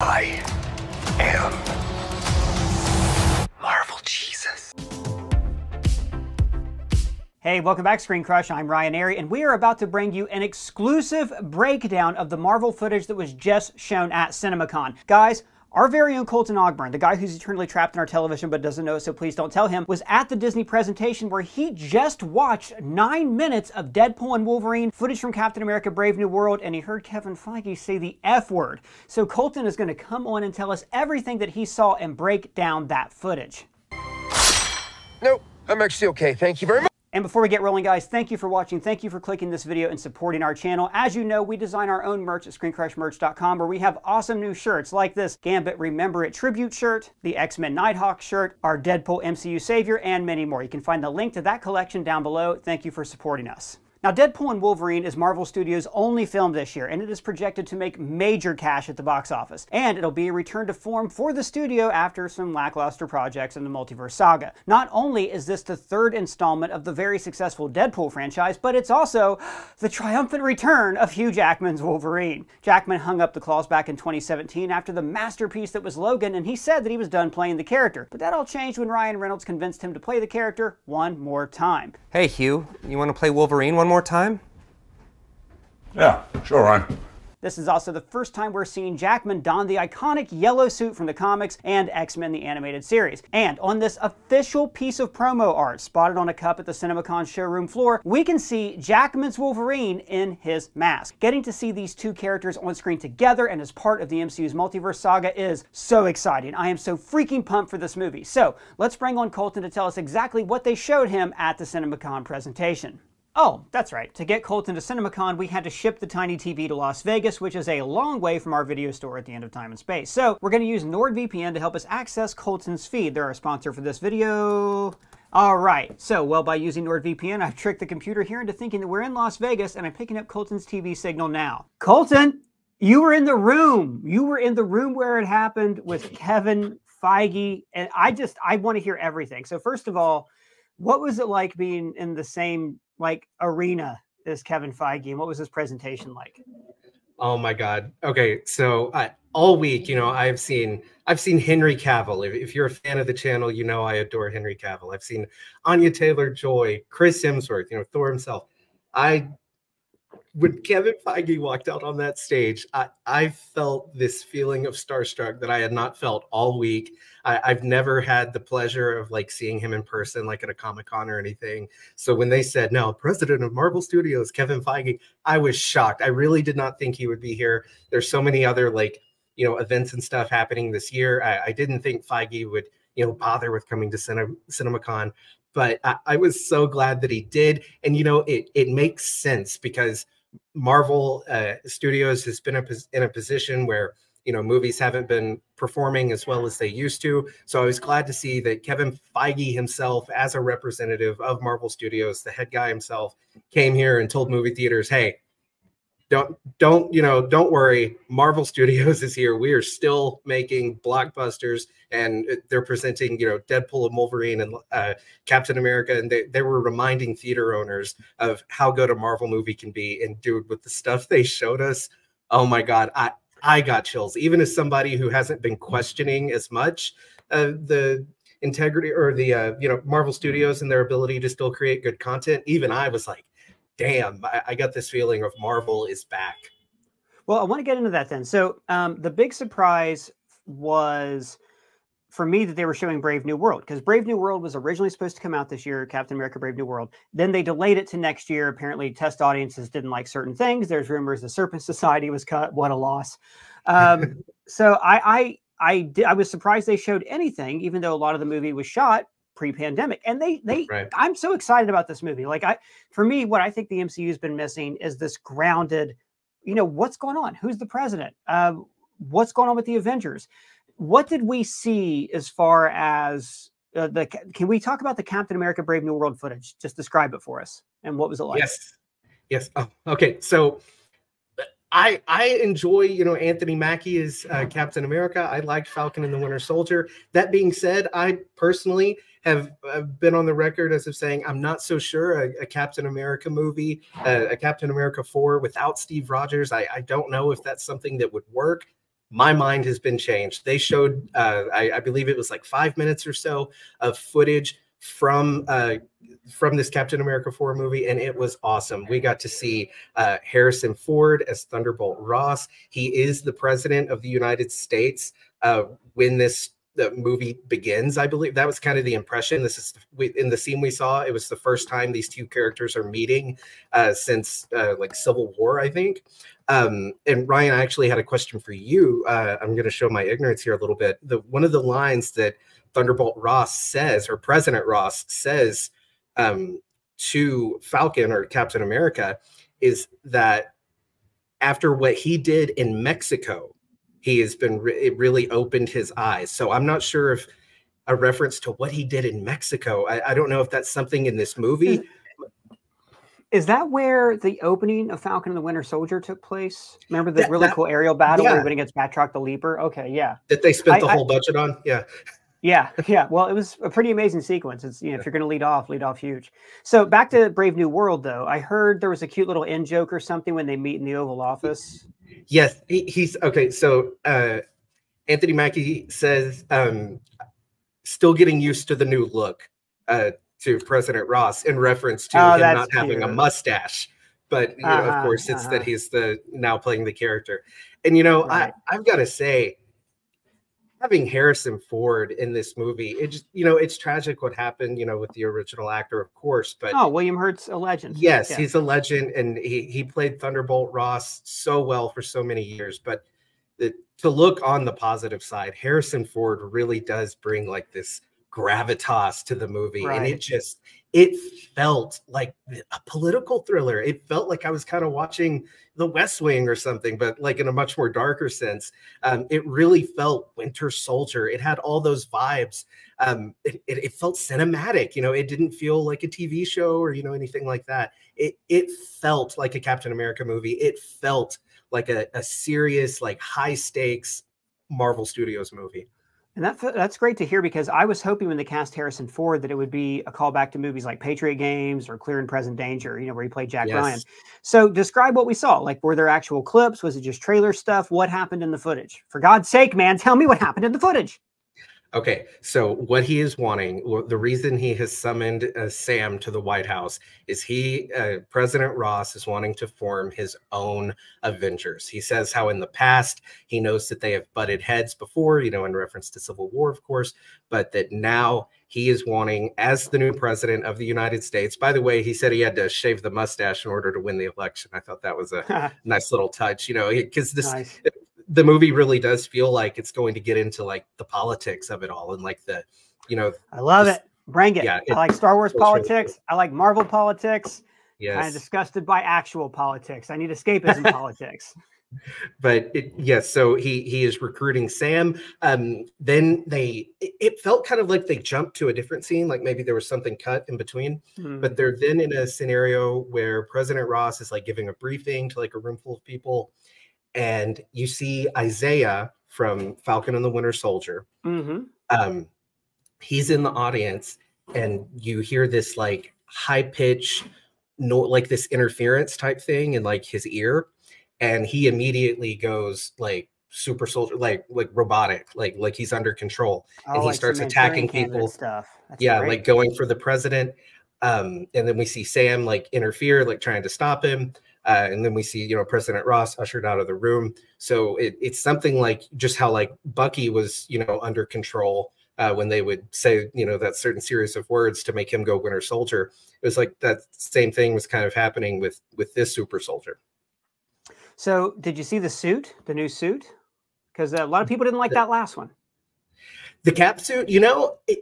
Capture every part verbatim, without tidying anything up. I am Marvel Jesus. Hey, welcome back, Screen Crush. I'm Ryan Arey, and we are about to bring you an exclusive breakdown of the Marvel footage that was just shown at CinemaCon. Guys, our very own Colton Ogburn, the guy who's eternally trapped in our television but doesn't know it, so please don't tell him, was at the Disney presentation where he just watched nine minutes of Deadpool and Wolverine, footage from Captain America: Brave New World, and he heard Kevin Feige say the F word. So Colton is going to come on and tell us everything that he saw and break down that footage. No, I'm actually okay. Thank you very much. And before we get rolling, guys, thank you for watching. Thank you for clicking this video and supporting our channel. As you know, we design our own merch at screen crush merch dot com, where we have awesome new shirts like this Gambit Remember It tribute shirt, the X-Men Nighthawk shirt, our Deadpool M C U Savior, and many more. You can find the link to that collection down below. Thank you for supporting us. Now, Deadpool and Wolverine is Marvel Studios' only film this year, and it is projected to make major cash at the box office. And it'll be a return to form for the studio after some lackluster projects in the multiverse saga. Not only is this the third installment of the very successful Deadpool franchise, but it's also the triumphant return of Hugh Jackman's Wolverine. Jackman hung up the claws back in twenty seventeen after the masterpiece that was Logan, and he said that he was done playing the character. But that all changed when Ryan Reynolds convinced him to play the character one more time. Hey, Hugh, you want to play Wolverine one more time? Yeah, sure, Ryan. This is also the first time we're seeing Jackman don the iconic yellow suit from the comics and X-Men the animated series. And on this official piece of promo art spotted on a cup at the CinemaCon showroom floor, we can see Jackman's Wolverine in his mask. Getting to see these two characters on screen together and as part of the M C U's multiverse saga is so exciting. I am so freaking pumped for this movie. So let's bring on Colton to tell us exactly what they showed him at the CinemaCon presentation. Oh, that's right. To get Colton to CinemaCon, we had to ship the tiny T V to Las Vegas, which is a long way from our video store at the end of time and space. So we're going to use NordVPN to help us access Colton's feed. They're our sponsor for this video. All right, so, well, by using NordVPN, I've tricked the computer here into thinking that we're in Las Vegas, and I'm picking up Colton's T V signal now. Colton, you were in the room. You were in the room where it happened with Kevin Feige, and I just, I want to hear everything. So first of all, what was it like being in the same like arena is Kevin Feige, and what was his presentation like? Oh my God. Okay. So I, all week, you know, I've seen, I've seen Henry Cavill. If, if you're a fan of the channel, you know, I adore Henry Cavill. I've seen Anya Taylor-Joy, Chris Hemsworth, you know, Thor himself. I, when Kevin Feige walked out on that stage, I, I felt this feeling of starstruck that I had not felt all week. I, I've never had the pleasure of like seeing him in person, like at a Comic-Con or anything. So when they said, no, president of Marvel Studios, Kevin Feige, I was shocked. I really did not think he would be here. There's so many other like, you know, events and stuff happening this year. I, I didn't think Feige would, you know, bother with coming to Cine, CinemaCon, but I, I was so glad that he did. And, you know, it, it makes sense because Marvel uh, Studios has been a, in a position where, you know, movies haven't been performing as well as they used to. So I was glad to see that Kevin Feige himself, as a representative of Marvel Studios, the head guy himself, came here and told movie theaters, hey, don't, don't, you know, don't worry. Marvel Studios is here. We are still making blockbusters, and they're presenting, you know, Deadpool and Wolverine and uh, Captain America. And they, they were reminding theater owners of how good a Marvel movie can be. And dude, with the stuff they showed us, oh my God, I, I got chills. Even as somebody who hasn't been questioning as much uh, the integrity or the, uh, you know, Marvel Studios and their ability to still create good content, even I was like, damn, I got this feeling of Marvel is back. Well, I want to get into that then. So um, the big surprise was for me that they were showing Brave New World, because Brave New World was originally supposed to come out this year, Captain America: Brave New World. Then they delayed it to next year. Apparently test audiences didn't like certain things. There's rumors the Serpent Society was cut. What a loss. Um, so I, I, I, did, I was surprised they showed anything, even though a lot of the movie was shot pre-pandemic, and they they right. I'm so excited about this movie. Like, I for me, what I think the M C U has been missing is this grounded, you know, what's going on, who's the president, uh, what's going on with the Avengers, what did we see as far as uh, the can we talk about the Captain America: Brave New World footage? Just describe it for us, and what was it like? Yes, yes. Oh, okay, so I, I enjoy, you know, Anthony Mackie as uh, Captain America. I liked Falcon and the Winter Soldier. That being said, I personally have, have been on the record as of saying I'm not so sure a, a Captain America movie, uh, a Captain America four without Steve Rogers. I, I don't know if that's something that would work. my mind has been changed. They showed, uh, I, I believe it was like five minutes or so of footage from uh, from this Captain America four movie, and it was awesome. We got to see uh, Harrison Ford as Thunderbolt Ross. He is the president of the United States uh, when this the movie begins, I believe. That was kind of the impression. This is we, in the scene we saw, it was the first time these two characters are meeting uh, since uh, like Civil War, I think. Um, and Ryan, I actually had a question for you. Uh, I'm going to show my ignorance here a little bit. The, one of the lines that Thunderbolt Ross says, or President Ross says um, to Falcon or Captain America, is that after what he did in Mexico, he has been re it really opened his eyes. So I'm not sure if a reference to what he did in Mexico. I, I don't know if that's something in this movie. Is that where the opening of Falcon and the Winter Soldier took place? Remember the that, really that, cool aerial battle yeah. where everybody gets Batroc the Leaper? Okay, yeah. That they spent I, the whole I, budget on? Yeah. Yeah, yeah. Well, it was a pretty amazing sequence. It's, you know, if you're going to lead off, lead off huge. So back to Brave New World, though. I heard there was a cute little in joke or something when they meet in the Oval Office. Yes, he, he's okay. So uh, Anthony Mackie says, um, "Still getting used to the new look," uh, to President Ross in reference to oh, him not cute. having a mustache. But you uh-huh, know, of course, it's uh-huh. that he's the now playing the character. And you know, right. I, I've got to say, having Harrison Ford in this movie, it just, you know, it's tragic what happened, you know, with the original actor, of course, but oh, William Hurt's a legend. Yes, yeah. He's a legend, and he, he played Thunderbolt Ross so well for so many years, but the, to look on the positive side, Harrison Ford really does bring like this gravitas to the movie, right. and it just, it felt like a political thriller. It felt like I was kind of watching The West Wing or something, but like in a much more darker sense. Um, it really felt Winter Soldier. It had all those vibes. Um, it, it, it felt cinematic. You know, it didn't feel like a T V show or, you know, anything like that. It, it felt like a Captain America movie. It felt like a, a serious, like high stakes Marvel Studios movie. And that, that's great to hear, because I was hoping when they cast Harrison Ford that it would be a callback to movies like Patriot Games or Clear and Present Danger, you know, where he played Jack yes. Ryan. So describe what we saw. Like, were there actual clips? Was it just trailer stuff? What happened in the footage? For God's sake, man, tell me what happened in the footage. Okay, so what he is wanting, the reason he has summoned uh, Sam to the White House is he, uh, President Ross, is wanting to form his own Avengers. He says how in the past he knows that they have butted heads before, you know, in reference to Civil War, of course, but that now he is wanting, as the new president of the United States. By the way, he said he had to shave the mustache in order to win the election. I thought that was a nice little touch, you know, because this... Nice. The movie really does feel like it's going to get into like the politics of it all, and like the, you know, I love this, it. Bring it. Yeah, it. I like Star Wars politics. Really I like Marvel politics. Yes. I'm disgusted by actual politics. I need escapism politics. But it, yes, so he he is recruiting Sam. Um, then they it felt kind of like they jumped to a different scene, like maybe there was something cut in between. Mm. But they're then in a scenario where President Ross is like giving a briefing to like a room full of people. And you see Isaiah from Falcon and the Winter Soldier. Mm-hmm. Um, he's in the audience, and you hear this like high pitch, no, like this interference type thing in like his ear, and he immediately goes like super soldier, like like robotic, like like he's under control, oh, and he like starts attacking people. Stuff. That's yeah, great. Like going for the president. Um, and then we see Sam like interfere, like trying to stop him. Uh, and then we see, you know, President Ross ushered out of the room. So it, it's something like just how like Bucky was, you know, under control uh, when they would say, you know, that certain series of words to make him go Winter Soldier. It was like that same thing was kind of happening with with this super soldier. So did you see the suit, the new suit? Because a lot of people didn't like the, that last one. The cap suit, you know, it,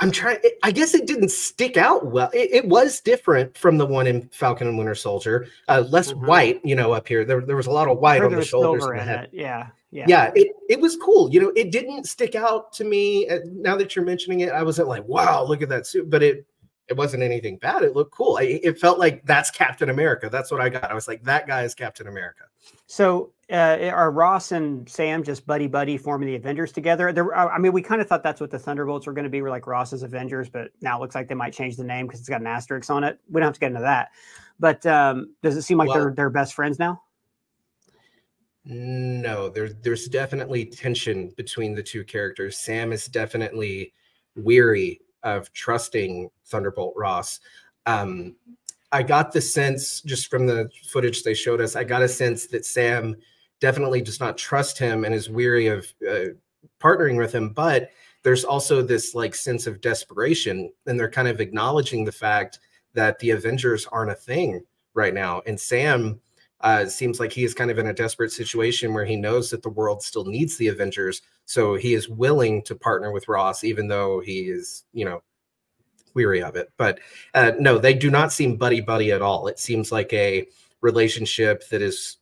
I'm trying, I guess it didn't stick out well. It, it was different from the one in Falcon and Winter Soldier, uh, less mm-hmm. white, you know, up here. There, there was a lot of white on the shoulders and the head. It. Yeah. Yeah. Yeah. It, it was cool. You know, it didn't stick out to me. Uh, now that you're mentioning it, I wasn't like, wow, look at that suit, but it, it wasn't anything bad. It looked cool. I, it felt like that's Captain America. That's what I got. I was like, that guy is Captain America. So uh, are Ross and Sam just buddy-buddy forming the Avengers together? There, I mean, we kind of thought that's what the Thunderbolts were going to be. We're like Ross's Avengers, but now it looks like they might change the name because it's got an asterisk on it. We don't have to get into that. But um, does it seem like well, they're, they're best friends now? No, there's there's definitely tension between the two characters. Sam is definitely weary of trusting Thunderbolt Ross. Um, I got the sense, just from the footage they showed us, I got a sense that Sam definitely does not trust him and is weary of uh, partnering with him. But there's also this like sense of desperation, and they're kind of acknowledging the fact that the Avengers aren't a thing right now. And Sam uh, seems like he is kind of in a desperate situation where he knows that the world still needs the Avengers. So he is willing to partner with Ross, even though he is, you know, weary of it. But uh, no, they do not seem buddy-buddy at all. It seems like a relationship that is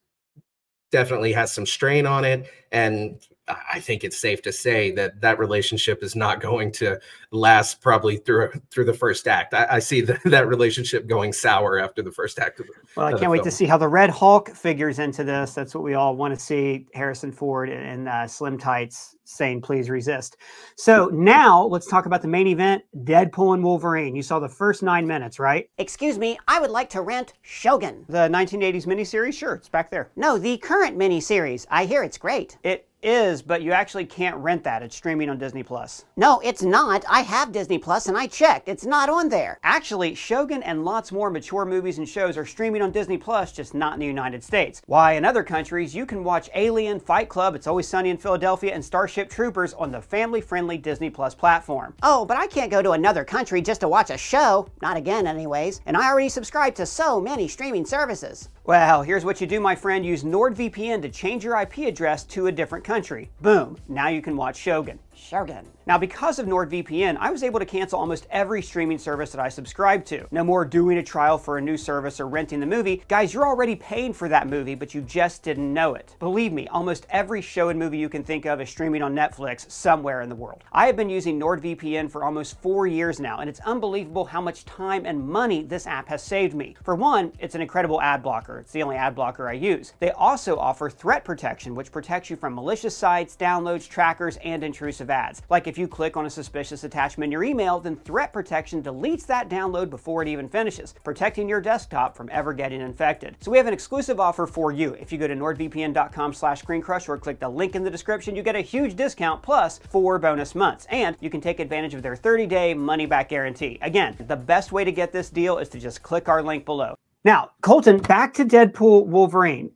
definitely has some strain on it. And I think it's safe to say that that relationship is not going to last probably through through the first act. I, I see the, that relationship going sour after the first act of the Well, I can't wait film. to see how the Red Hulk figures into this. That's what we all want to see. Harrison Ford in uh, slim tights saying, please resist. So now let's talk about the main event, Deadpool and Wolverine. You saw the first nine minutes, right? Excuse me, I would like to rent Shogun. The nineteen eighties miniseries? Sure, it's back there. No, the current miniseries. I hear it's great. It is, but you actually can't rent that. It's streaming on Disney plus. No, it's not. I have Disney plus, and I checked. It's not on there. Actually, Shogun and lots more mature movies and shows are streaming on Disney plus, just not in the United States. Why, in other countries, you can watch Alien, Fight Club, It's Always Sunny in Philadelphia, and Starship Troopers on the family-friendly Disney plus platform. Oh, but I can't go to another country just to watch a show. Not again, anyways. And I already subscribe to so many streaming services. Well, here's what you do, my friend. Use Nord V P N to change your I P address to a different country. Boom. Now you can watch Shogun. Shogun. Now, because of Nord V P N, I was able to cancel almost every streaming service that I subscribed to. No more doing a trial for a new service or renting the movie. Guys, you're already paying for that movie, but you just didn't know it. Believe me, almost every show and movie you can think of is streaming on Netflix somewhere in the world. I have been using Nord V P N for almost four years now, and it's unbelievable how much time and money this app has saved me. For one, it's an incredible ad blocker. It's the only ad blocker I use. They also offer threat protection, which protects you from malicious sites, downloads, trackers, and intrusive ads. Like if you click on a suspicious attachment in your email, then threat protection deletes that download before it even finishes, protecting your desktop from ever getting infected. So we have an exclusive offer for you. If you go to nord V P N dot com slash screen crush or click the link in the description, you get a huge discount plus four bonus months, and you can take advantage of their thirty day money back guarantee. Again, the best way to get this deal is to just click our link below. Now, Colton, back to Deadpool Wolverine.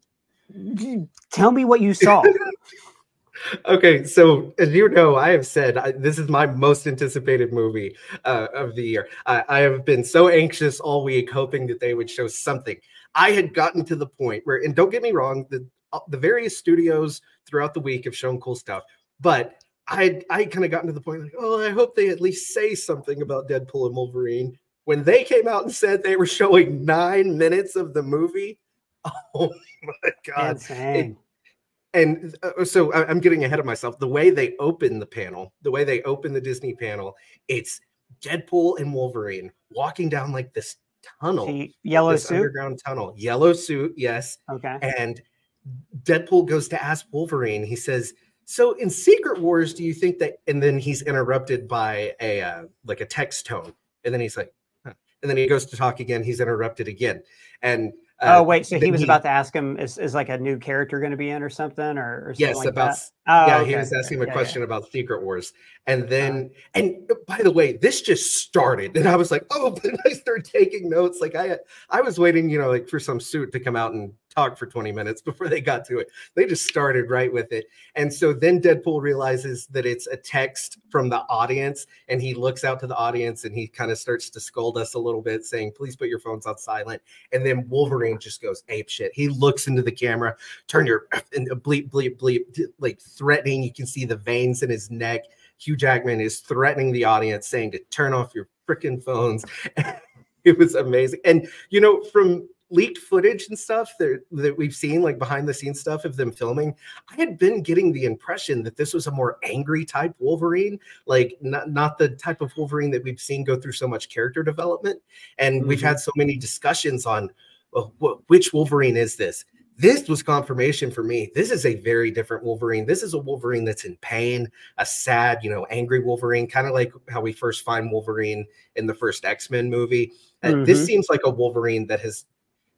Tell me what you saw. Okay, so as you know, I have said I, this is my most anticipated movie uh, of the year. I, I have been so anxious all week, hoping that they would show something. I had gotten to the point where, and don't get me wrong, the the various studios throughout the week have shown cool stuff, but I I kind of gotten to the point like, oh, I hope they at least say something about Deadpool and Wolverine. When they came out and said they were showing nine minutes of the movie, oh my God. Insane. It, And uh, so I'm getting ahead of myself. The way they open the panel, the way they open the Disney panel, it's Deadpool and Wolverine walking down like this tunnel, the yellow this suit, underground tunnel, yellow suit. Yes. Okay. And Deadpool goes to ask Wolverine. He says, "So in Secret Wars, do you think that?" And then he's interrupted by a uh, like a text tone, and then he's like, huh. And then he goes to talk again. He's interrupted again, and. Uh, oh wait! So he was he, about to ask him, "Is is like a new character going to be in, or something, or, or something yes, like about that? Oh, yeah." Okay. He was asking him a yeah, question yeah. about Secret Wars, and then yeah. and by the way, this just started, and I was like, "Oh!" But I started taking notes. Like I I was waiting, you know, like for some suit to come out and talk for twenty minutes before they got to it. They just started right with it, and so then Deadpool realizes that it's a text from the audience, and he looks out to the audience, and he kind of starts to scold us a little bit, saying, "Please put your phones on silent." And then Wolverine just goes ape shit. He looks into the camera, turn your and bleep, bleep, bleep, like threatening. You can see the veins in his neck. Hugh Jackman is threatening the audience, saying to turn off your freaking phones. It was amazing. And, you know, from leaked footage and stuff that, that we've seen, like behind the scenes stuff of them filming, I had been getting the impression that this was a more angry type Wolverine, like not, not the type of Wolverine that we've seen go through so much character development. And mm-hmm. we've had so many discussions on which Wolverine is this? This was confirmation for me. This is a very different Wolverine. This is a Wolverine that's in pain, a sad, you know, angry Wolverine, kind of like how we first find Wolverine in the first X-Men movie. Mm-hmm. And this seems like a Wolverine that has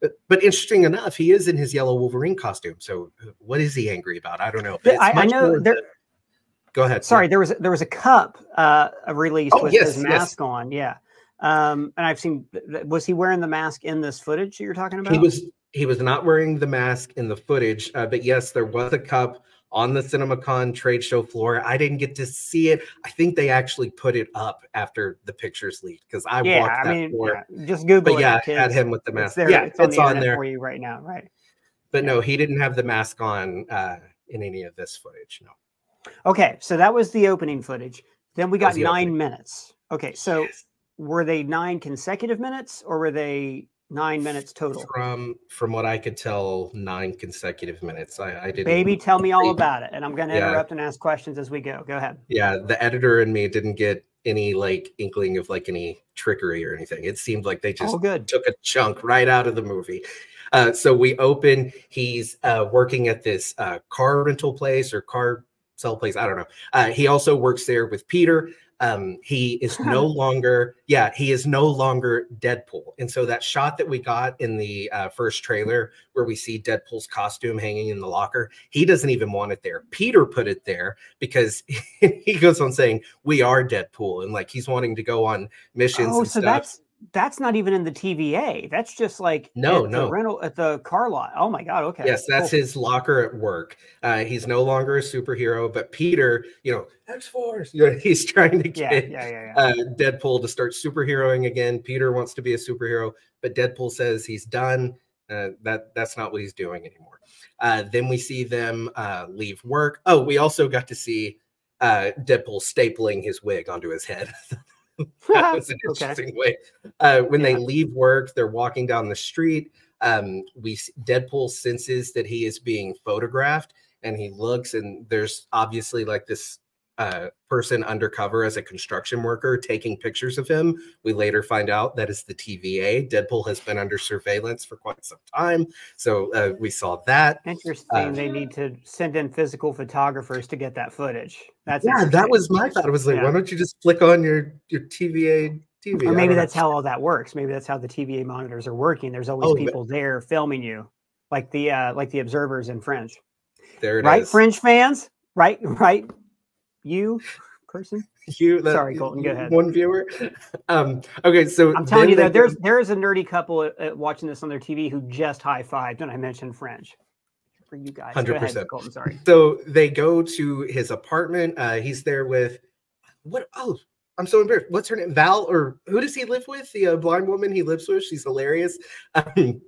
But, but interesting enough, he is in his yellow Wolverine costume. So what is he angry about? I don't know. But it's I, much I know. More there, than... Go ahead. Sorry, yeah. there was there was a cup uh, released oh, with yes, his mask yes. on. Yeah, um, and I've seen. Was he wearing the mask in this footage that you're talking about? He was. He was not wearing the mask in the footage. Uh, but yes, there was a cup on the CinemaCon trade show floor. I didn't get to see it. I think they actually put it up after the pictures leaked because I yeah, walked that I mean, floor. Yeah. Just Google but it. Yeah, I had him with the mask. It's there, yeah, it's, it's on, the on there for you right now, right? But yeah. no, he didn't have the mask on uh, in any of this footage. No. Okay, so that was the opening footage. Then we got nine opening. minutes. Okay, so yes. were they nine consecutive minutes or were they nine minutes total? From from what I could tell, nine consecutive minutes. I, I didn't. Baby, tell me all about it, and I'm going to yeah. interrupt and ask questions as we go. Go ahead. Yeah, the editor and me didn't get any like inkling of like any trickery or anything. It seemed like they just oh, good. took a chunk right out of the movie. Uh, so we open. He's uh, working at this uh, car rental place or car sell place. I don't know. Uh, he also works there with Peter. Um, he is no longer, yeah, he is no longer Deadpool. And so that shot that we got in the uh, first trailer where we see Deadpool's costume hanging in the locker, he doesn't even want it there. Peter put it there because he goes on saying, we are Deadpool. And like, he's wanting to go on missions oh, and so stuff. That's, that's not even in the T V A. That's just like no, at no. the rental at the car lot. Oh my God. Okay. Yes, that's cool. His locker at work. Uh, he's no longer a superhero, but Peter, you know, X-Force. You know, he's trying to get yeah, yeah, yeah, yeah. Uh, Deadpool to start superheroing again. Peter wants to be a superhero, but Deadpool says he's done. Uh, that that's not what he's doing anymore. Uh, then we see them uh, leave work. Oh, we also got to see uh, Deadpool stapling his wig onto his head. That was an interesting okay. way. Uh, when yeah. they leave work, they're walking down the street. Um, we Deadpool senses that he is being photographed, and he looks, and there's obviously like this uh, person undercover as a construction worker taking pictures of him. We later find out that is the T V A. Deadpool has been under surveillance for quite some time, so uh, we saw that. Interesting. Um, they need to send in physical photographers to get that footage. That's yeah, that was my thought. I was like, yeah. why don't you just flick on your your T V A T V? Or maybe that's know. how all that works. Maybe that's how the T V A monitors are working. There's always oh, people but... there filming you, like the uh, like the observers in Fringe. There it right? is, right, Fringe fans, right, right. You person, you that, sorry, Colton. Go ahead. One viewer. Um, okay, so I'm telling you that there's there is a nerdy couple at, at watching this on their T V who just high fived when I mentioned Fringe. For you guys, hundred percent. Colton, sorry. So they go to his apartment. Uh, he's there with what? Oh, I'm so embarrassed. What's her name? Val, or who does he live with? The uh, blind woman he lives with. She's hilarious. Um,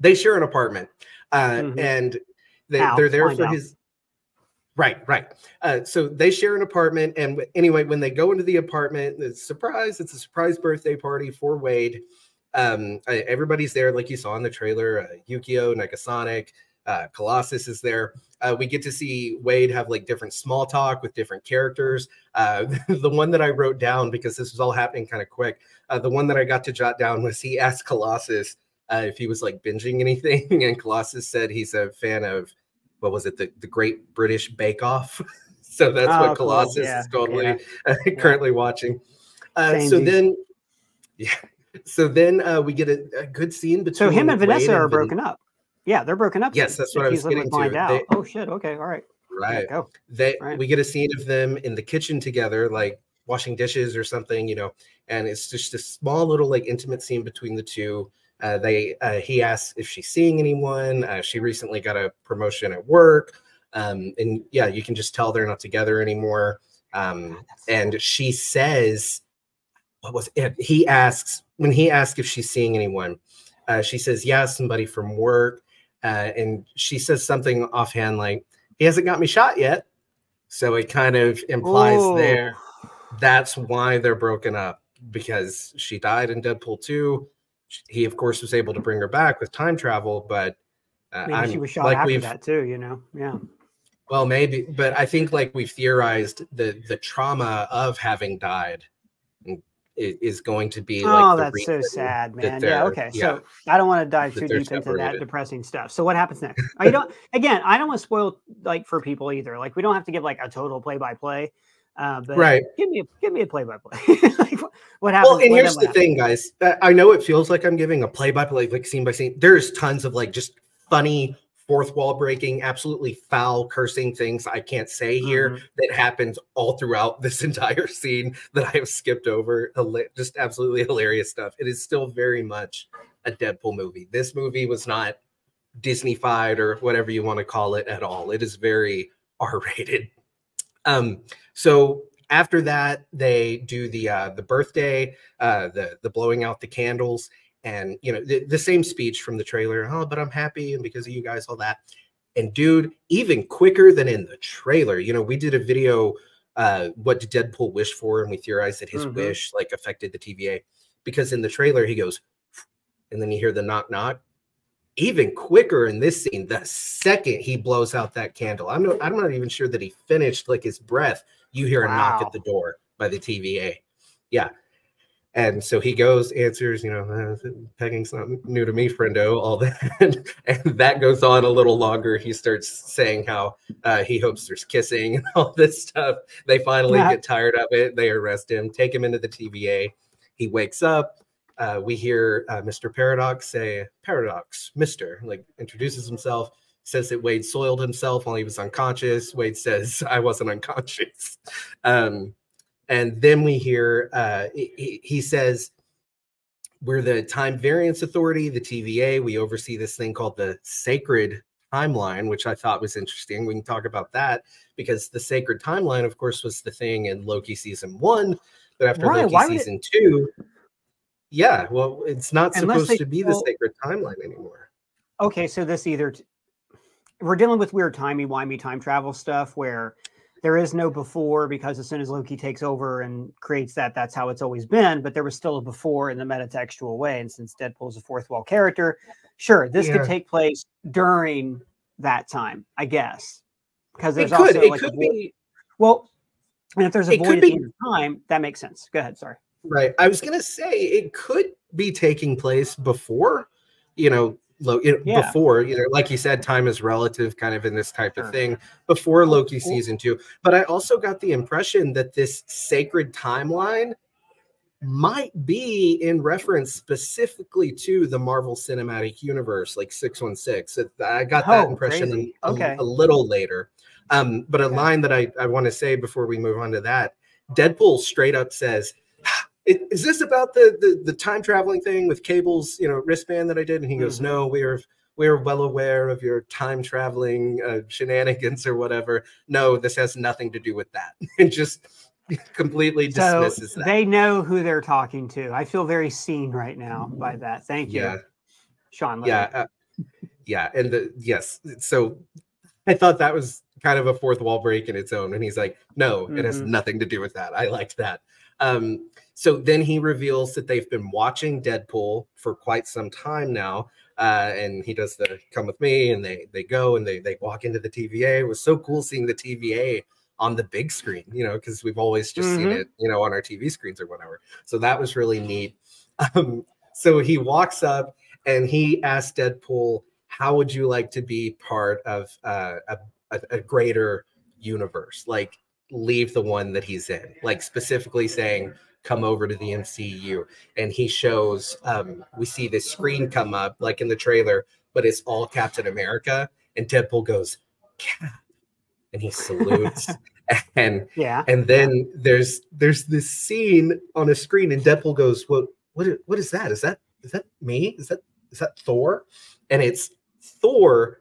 they share an apartment, uh, mm-hmm. and they, Al, they're there for out. his. Right, right. Uh, so they share an apartment. And anyway, when they go into the apartment, it's a surprise. It's a surprise birthday party for Wade. Um, everybody's there, like you saw in the trailer. Uh, Yukio, Negasonic, uh, Colossus is there. Uh, we get to see Wade have like different small talk with different characters. Uh, the one that I wrote down, because this was all happening kind of quick, uh, the one that I got to jot down was he asked Colossus uh, if he was like binging anything. And Colossus said he's a fan of What was it? The, the Great British Bake Off. So that's oh, what Colossus cool. yeah. is totally yeah. uh, currently yeah. watching. Uh, so then, yeah. So then uh, we get a, a good scene between. So him and Vanessa Wade are and broken Van up. Yeah, they're broken up. Yes, that's what I was getting to. They, oh shit! Okay, all right. Right. Go. They right. we get a scene of them in the kitchen together, like washing dishes or something, you know. And it's just a small little like intimate scene between the two. Uh, they uh, he asks if she's seeing anyone. Uh, she recently got a promotion at work, um, and yeah, you can just tell they're not together anymore. Um, God, and cool. she says, "What was it?" He asks when he asks if she's seeing anyone. Uh, she says, "Yeah, somebody from work," uh, and she says something offhand like, "He hasn't got me shot yet," so it kind of implies Ooh. there that's why they're broken up, because she died in Deadpool two. He, of course, was able to bring her back with time travel, but uh, maybe I'm, she was shot like after that too, you know? Yeah. Well, maybe, but I think like we've theorized the the trauma of having died is going to be. Oh, like the that's so sad, man. That yeah. Okay. Yeah, so I don't want to dive too deep separated. into that depressing stuff. So what happens next? I don't. Again, I don't want to spoil like for people either. Like we don't have to give like a total play by play. Uh, but right. give me a, give me a play-by-play. -play. Like, what happens? Well, and here's the thing, guys. I know it feels like I'm giving a play-by-play, -play, like scene by scene. There's tons of like just funny fourth wall breaking, absolutely foul cursing things I can't say here mm-hmm. that happens all throughout this entire scene that I have skipped over. Just absolutely hilarious stuff. It is still very much a Deadpool movie. This movie was not Disney-fied or whatever you want to call it at all. It is very R-rated. Um, so after that, they do the, uh, the birthday, uh, the, the blowing out the candles and, you know, the, the same speech from the trailer, oh, but I'm happy. And because of you guys, all that. And dude, even quicker than in the trailer, you know, we did a video, uh, what did Deadpool wish for? And we theorized that his mm-hmm. wish like affected the T V A because in the trailer he goes, and then you hear the knock, knock. Even quicker in this scene, the second he blows out that candle, I'm not, I'm not even sure that he finished like his breath. You hear wow. a knock at the door by the T V A. Yeah. And so he goes, answers, you know, pegging's not new to me, friendo, all that. And that goes on a little longer. He starts saying how uh, he hopes there's kissing and all this stuff. They finally yeah. get tired of it. They arrest him, take him into the T V A. He wakes up. Uh, we hear uh, Mister Paradox say, Paradox, Mister, like introduces himself, says that Wade soiled himself while he was unconscious. Wade says, I wasn't unconscious. Um, and then we hear, uh, he, he says, we're the Time Variance Authority, the T V A. We oversee this thing called the Sacred Timeline, which I thought was interesting. We can talk about that because the Sacred Timeline, of course, was the thing in Loki season one. But after Ryan, Loki season two... Yeah, well, it's not Unless supposed they, to be the well, sacred timeline anymore. Okay, so this either... We're dealing with weird timey-wimey time travel stuff where there is no before because as soon as Loki takes over and creates that, that's how it's always been, but there was still a before in the metatextual way, and since Deadpool's a fourth wall character, sure, this yeah. could take place during that time, I guess. Because there's it could, also it like could be... Well, and if there's a void at the end of time, that makes sense. Go ahead, sorry. Right. I was going to say it could be taking place before, you know, lo it, yeah. before, you know, like you said, time is relative kind of in this type of thing before Loki season two. But I also got the impression that this sacred timeline might be in reference specifically to the Marvel Cinematic Universe, like six one six. I got that oh, impression a, okay. a little later. Um, but a okay. line that I, I want to say before we move on to that, Deadpool straight up says, is this about the, the the time traveling thing with Cable's you know wristband that I did? And he goes, mm-hmm. no, we are we are well aware of your time traveling uh, shenanigans or whatever. No, this has nothing to do with that. And just completely dismisses so that. They know who they're talking to. I feel very seen right now by that. Thank you, yeah. Sean. Yeah, uh, yeah, and the yes. So I thought that was kind of a fourth wall break in its own. And he's like, no, mm-hmm. it has nothing to do with that. I liked that. Um, so then he reveals that they've been watching Deadpool for quite some time now. Uh, and he does the come with me and they, they go and they, they walk into the T V A. It was so cool seeing the T V A on the big screen, you know, cause we've always just mm-hmm. seen it, you know, on our T V screens or whatever. So that was really neat. Um, so he walks up and he asks Deadpool, how would you like to be part of, uh, a, a, a greater universe? Like, leave the one that he's in, like specifically saying, come over to the M C U. And he shows, um, we see this screen come up like in the trailer, but it's all Captain America. And Deadpool goes, Cap, and he salutes. and yeah. And then there's there's this scene on a screen, and Deadpool goes, well, what what is that? Is that is that me? Is that is that Thor? And it's Thor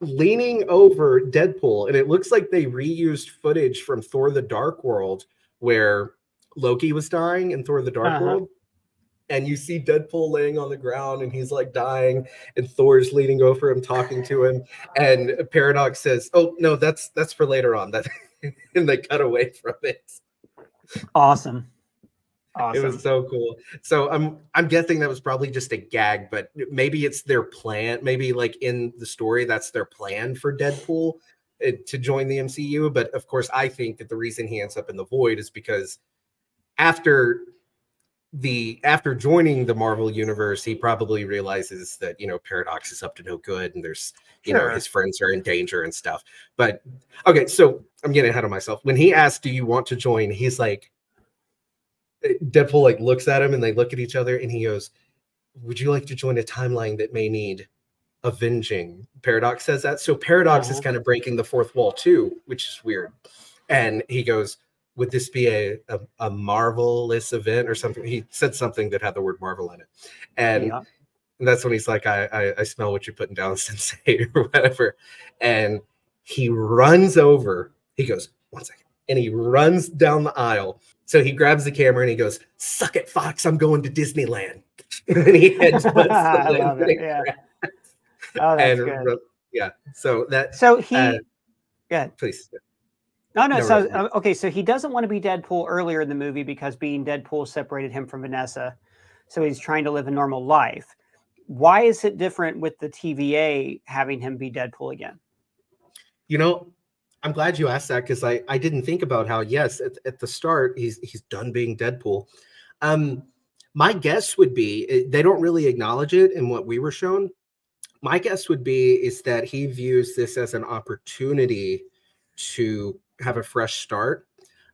leaning over Deadpool, and it looks like they reused footage from Thor the Dark World where Loki was dying in Thor the Dark uh-huh. World, and you see Deadpool laying on the ground and he's like dying and Thor's leaning over him talking to him, and Paradox says, oh no, that's that's for later on, that and they cut away from it. Awesome. Awesome. It was so cool. So I'm I'm guessing that was probably just a gag, but maybe it's their plan. Maybe like in the story, that's their plan for Deadpool uh, to join the M C U. But of course, I think that the reason he ends up in the void is because after the after joining the Marvel universe, he probably realizes that, you know, Paradox is up to no good, and there's, you sure. know, his friends are in danger and stuff. But okay, so I'm getting ahead of myself. When he asked, "Do you want to join?" he's like, Deadpool like looks at him, and they look at each other, and he goes, "Would you like to join a timeline that may need avenging?" Paradox says that. So Paradox uh-huh. is kind of breaking the fourth wall too, which is weird. And he goes, "Would this be a, a, a marvelous event or something?" He said something that had the word Marvel in it. And yeah. that's when he's like, I, I, I smell what you're putting down, sensei, or whatever. And he runs over. He goes, one second. And he runs down the aisle. So he grabs the camera and he goes, "Suck it, Fox, I'm going to Disneyland." And he heads butts the landing. Yeah. Oh, that's and, good. Yeah. So that. So he. Uh, good. Please. No, no. no so, right. okay. So he doesn't want to be Deadpool earlier in the movie because being Deadpool separated him from Vanessa. So he's trying to live a normal life. Why is it different with the T V A having him be Deadpool again? You know, I'm glad you asked that because I, I didn't think about how, yes, at, at the start, he's, he's done being Deadpool. Um, my guess would be, they don't really acknowledge it in what we were shown. My guess would be is that he views this as an opportunity to have a fresh start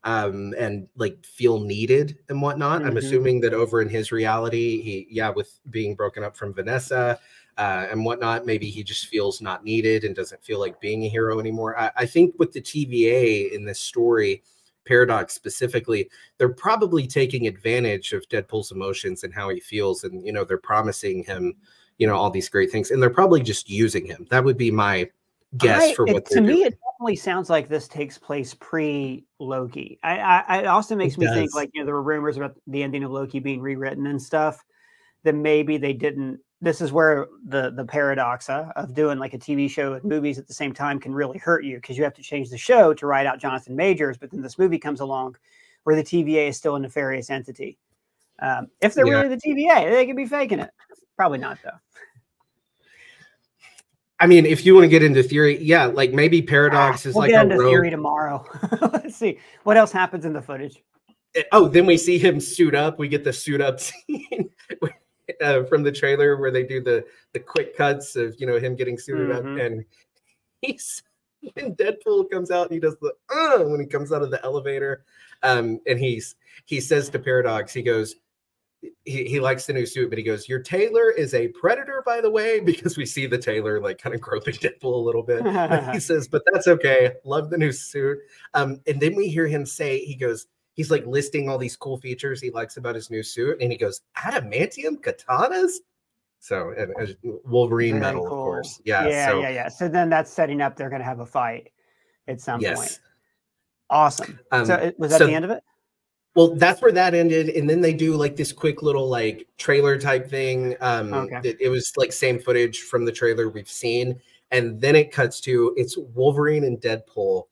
um, and like feel needed and whatnot. Mm-hmm. I'm assuming that over in his reality, he, yeah, with being broken up from Vanessa uh, and whatnot, maybe he just feels not needed and doesn't feel like being a hero anymore. I, I think with the T V A in this story, Paradox specifically, they're probably taking advantage of Deadpool's emotions and how he feels. And, you know, they're promising him, you know, all these great things. And they're probably just using him. That would be my guess I, for what it, to doing. me, it definitely sounds like this takes place pre-Loki. I, I, it also makes it me does. think, like, you know, there were rumors about the ending of Loki being rewritten and stuff, that maybe they didn't. This is where the, the paradoxa of doing like a T V show and movies at the same time can really hurt you, because you have to change the show to write out Jonathan Majors. But then this movie comes along where the T V A is still a nefarious entity. Um, if they're yeah. really the T V A, they could be faking it. Probably not, though. I mean, if you want to get into theory, yeah, like maybe Paradox ah, is we'll like get into a rogue. theory tomorrow. Let's see what else happens in the footage. Oh, then we see him suit up. We get the suit up scene uh, from the trailer where they do the the quick cuts of, you know, him getting suited mm-hmm. up, and he's when Deadpool comes out and he does the uh, when he comes out of the elevator, um, and he's he says to Paradox, he goes. He, he likes the new suit, but he goes, "Your tailor is a predator, by the way," because we see the tailor like kind of groping Deadpool a little bit. He says, "But that's okay. Love the new suit." Um, and then we hear him say, he goes, he's like listing all these cool features he likes about his new suit. And he goes, "Adamantium katanas?" So and, and Wolverine metal, cool. of course. Yeah, yeah, so. yeah, yeah. So then that's setting up they're going to have a fight at some yes. point. Awesome. Um, so was that so, the end of it? Well, that's where that ended, and then they do like this quick little like trailer type thing. Um, okay. it, it was like same footage from the trailer we've seen, and then it cuts to it's Wolverine and Deadpool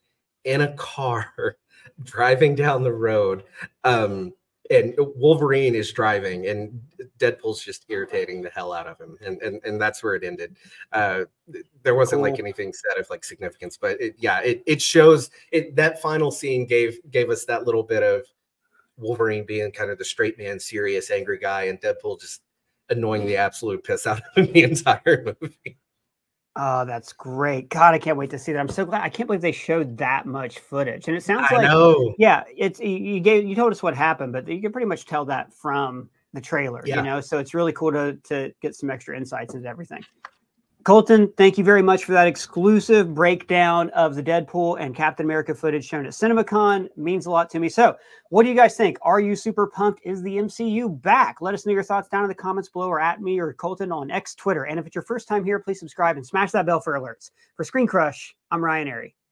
in a car driving down the road, um, and Wolverine is driving, and Deadpool's just irritating the hell out of him, and and and that's where it ended. Uh, there wasn't cool. like anything said of like significance, but it, yeah, it it shows it that final scene gave gave us that little bit of Wolverine being kind of the straight man, serious, angry guy, and Deadpool just annoying the absolute piss out of the entire movie. Oh, that's great. God, I can't wait to see that. I'm so glad. I can't believe they showed that much footage. And it sounds like, I know. yeah, it's, you gave, you told us what happened, but you can pretty much tell that from the trailer, yeah. you know? So it's really cool to, to get some extra insights into everything. Colton, thank you very much for that exclusive breakdown of the Deadpool and Captain America footage shown at CinemaCon. It means a lot to me. So what do you guys think? Are you super pumped? Is the M C U back? Let us know your thoughts down in the comments below, or at me or Colton on X, Twitter. And if it's your first time here, please subscribe and smash that bell for alerts. For Screen Crush, I'm Ryan Arey.